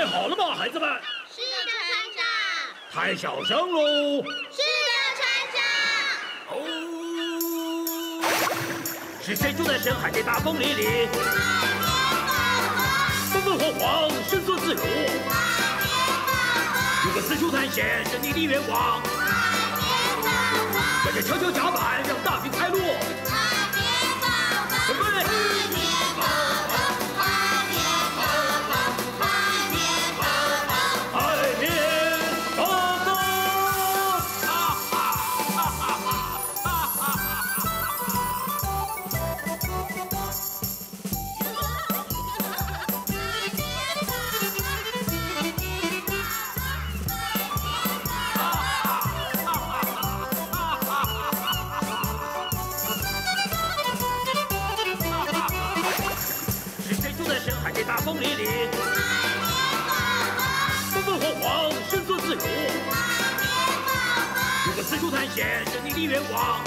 备好了吗，孩子们？是的，船长。太小声喽。是的，船长。哦，是谁住在深海的大风里里？风风火火，伸缩自如。如果四处探险是你的愿望，那就敲敲甲板，让大屏开路。 风里里，风风火火，伸缩自如。如果四处探险是你的愿望，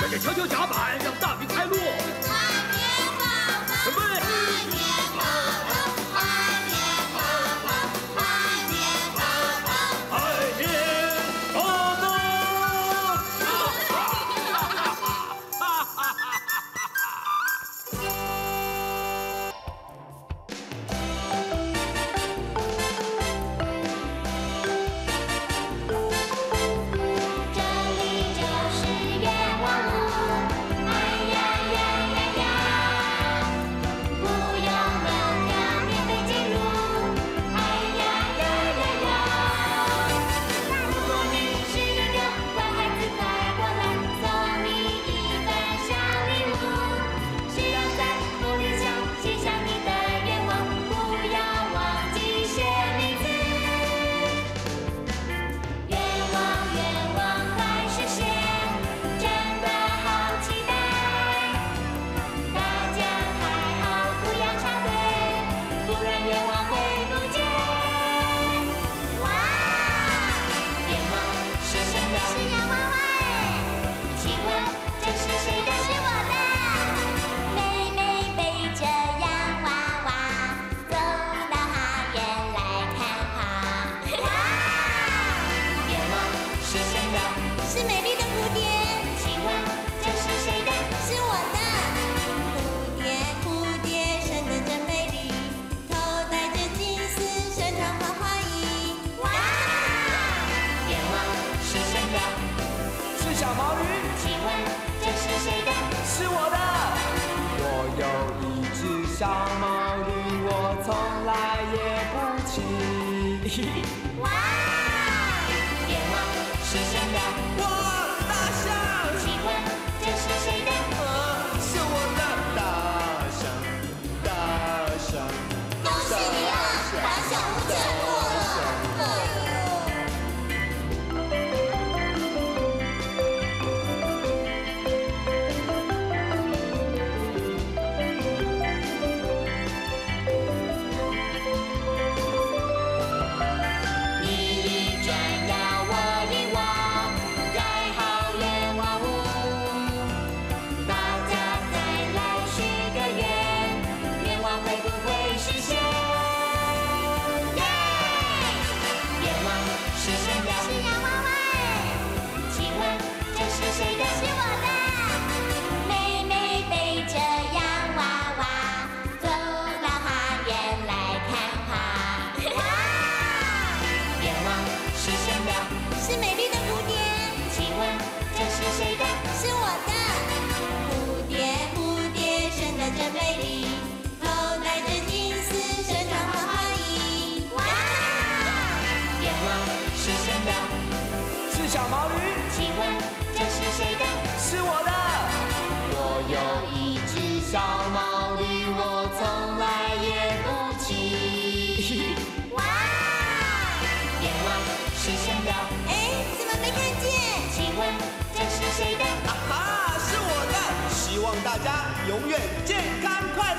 那就敲敲甲板，让大屏开路。 小毛驴，我从来也不骑。哇！愿望实现了。哇！大象。请问这是谁的？是我的大象，大象。恭喜你啊，把小吴全过永远健康快乐。